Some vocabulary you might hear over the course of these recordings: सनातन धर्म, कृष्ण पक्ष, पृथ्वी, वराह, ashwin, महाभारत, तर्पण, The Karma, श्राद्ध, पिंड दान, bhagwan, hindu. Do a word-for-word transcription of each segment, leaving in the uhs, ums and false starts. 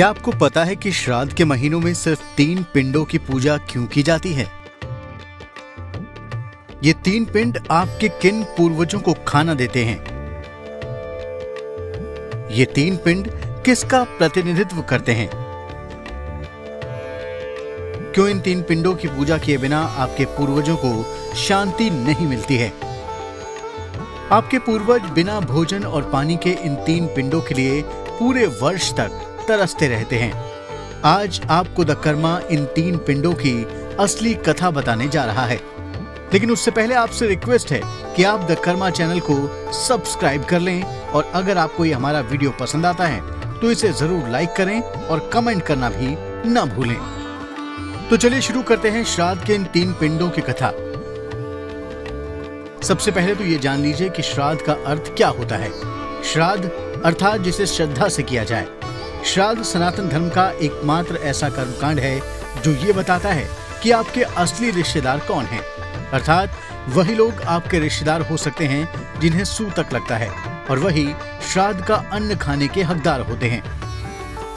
क्या आपको पता है कि श्राद्ध के महीनों में सिर्फ तीन पिंडों की पूजा क्यों की जाती है? ये तीन पिंड आपके किन पूर्वजों को खाना देते हैं? ये तीन पिंड किसका प्रतिनिधित्व करते हैं? क्यों इन तीन पिंडों की पूजा किए बिना आपके पूर्वजों को शांति नहीं मिलती है? आपके पूर्वज बिना भोजन और पानी के इन तीन पिंडों के लिए पूरे वर्ष तक तरसते रहते हैं। आज आपको द कर्मा इन तीन पिंडों की असली कथा बताने जा रहा है, लेकिन उससे पहले आपसे रिक्वेस्ट है कि आप द कर्मा चैनल को सब्सक्राइब कर लें, और अगर आपको ये हमारा वीडियो पसंद आता है तो इसे जरूर लाइक करें और कमेंट करना भी न भूलें। तो चलिए शुरू करते हैं श्राद्ध के इन तीन पिंडों की कथा। सबसे पहले तो ये जान लीजिए कि श्राद्ध का अर्थ क्या होता है। श्राद्ध अर्थात जिसे श्रद्धा से किया जाए। श्राद्ध सनातन धर्म का एकमात्र ऐसा कर्मकांड है जो ये बताता है कि आपके असली रिश्तेदार कौन हैं। अर्थात वही लोग आपके रिश्तेदार हो सकते हैं जिन्हें सूतक लगता है, और वही श्राद्ध का अन्न खाने के हकदार होते हैं।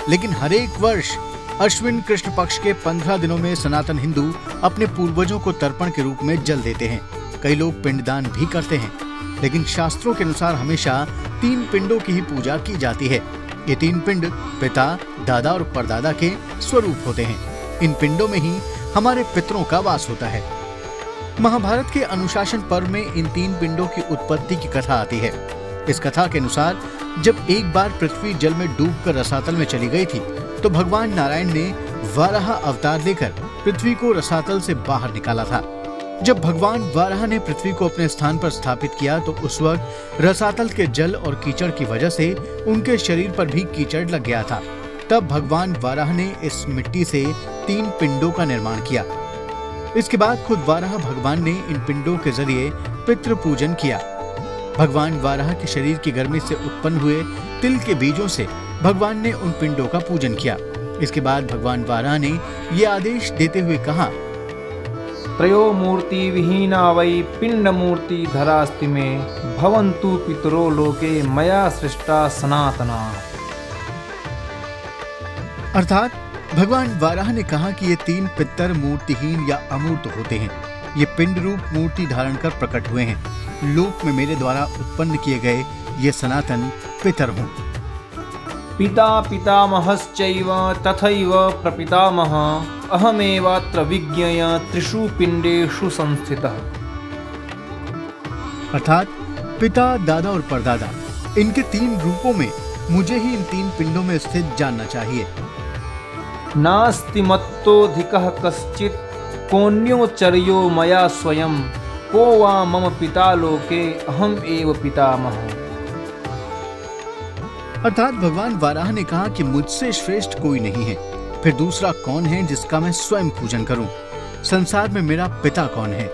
लेकिन हरेक वर्ष आश्विन कृष्ण पक्ष के पंद्रह दिनों में सनातन हिंदू अपने पूर्वजों को तर्पण के रूप में जल देते हैं। कई लोग पिंड दान भी करते हैं, लेकिन शास्त्रों के अनुसार हमेशा तीन पिंडों की ही पूजा की जाती है। ये तीन पिंड पिता, दादा और परदादा के स्वरूप होते हैं। इन पिंडों में ही हमारे पितरों का वास होता है। महाभारत के अनुशासन पर्व में इन तीन पिंडों की उत्पत्ति की कथा आती है। इस कथा के अनुसार जब एक बार पृथ्वी जल में डूबकर रसातल में चली गई थी, तो भगवान नारायण ने वराह अवतार लेकर पृथ्वी को रसातल से बाहर निकाला था। जब भगवान वराह ने पृथ्वी को अपने स्थान पर स्थापित किया, तो उस वक्त रसातल के जल और कीचड़ की वजह से उनके शरीर पर भी कीचड़ लग गया था। तब भगवान वराह ने इस मिट्टी से तीन पिंडों का निर्माण किया। इसके बाद खुद वराह भगवान ने इन पिंडों के जरिए पितृ पूजन किया। भगवान वराह के शरीर की गर्मी से उत्पन्न हुए तिल के बीजों से भगवान ने उन पिंडों का पूजन किया। इसके बाद भगवान वराह ने ये आदेश देते हुए कहा, त्रयो मूर्ति विहीना वै पिंड मूर्ति धरास्ति में भवन्तु पितरो लोके मया सृष्टा सनातना। अर्थात भगवान वराह ने कहा कि ये तीन पितर मूर्तिहीन या अमूर्त होते हैं। ये पिंड रूप मूर्ति धारण कर प्रकट हुए हैं। लोक में मेरे द्वारा उत्पन्न किए गए ये सनातन पितर हों। पिता पितामहश्चैव तथैव प्रपितामह अहमेवात्र विज्ञेय त्रिषु पिंडेषु संस्थितः। अर्थात पिता, दादा और परदादा, इनके तीन रूपों में मुझे ही इन तीन पिंडों में स्थित जानना चाहिए। नास्ति मत्तोऽधिकः कश्चित् कोऽन्योऽचर्यो मया स्वयं को वा मम पिता लोके अहम एव पितामहः। अर्थात भगवान वराह ने कहा कि मुझसे श्रेष्ठ कोई नहीं है, फिर दूसरा कौन है जिसका मैं स्वयं पूजन करूं? संसार में मेरा पिता कौन है?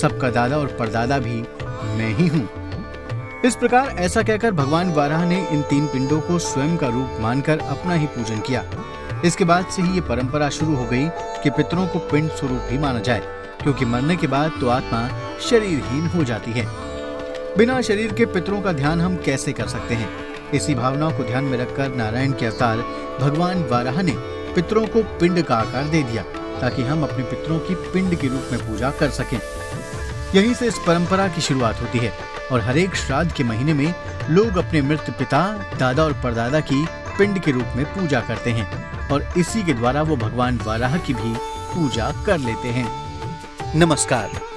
सबका दादा और परदादा भी मैं ही हूं। इस प्रकार ऐसा कहकर भगवान वराह ने इन तीन पिंडों को स्वयं का रूप मानकर अपना ही पूजन किया। इसके बाद से ही ये परंपरा शुरू हो गई कि पितरों को पिंड स्वरूप ही माना जाए, क्योंकि मरने के बाद तो आत्मा शरीरहीन हो जाती है। बिना शरीर के पितरों का ध्यान हम कैसे कर सकते हैं? इसी भावना को ध्यान में रखकर नारायण के अवतार भगवान वराह ने पितरों को पिंड का आकार दे दिया, ताकि हम अपने पितरों की पिंड के रूप में पूजा कर सकें। यहीं से इस परंपरा की शुरुआत होती है, और हरेक श्राद्ध के महीने में लोग अपने मृत पिता, दादा और परदादा की पिंड के रूप में पूजा करते हैं, और इसी के द्वारा वो भगवान वराह की भी पूजा कर लेते हैं। नमस्कार।